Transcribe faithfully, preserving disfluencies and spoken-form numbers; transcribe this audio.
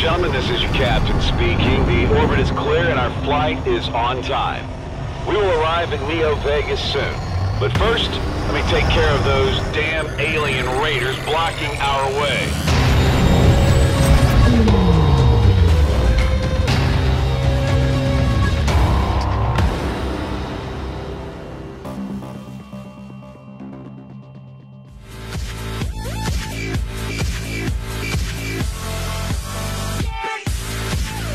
gentlemen, this is your captain speaking. The orbit is clear and our flight is on time. We will arrive at Neo Vegas soon. But first, let me take care of those damn alien raiders blocking our way.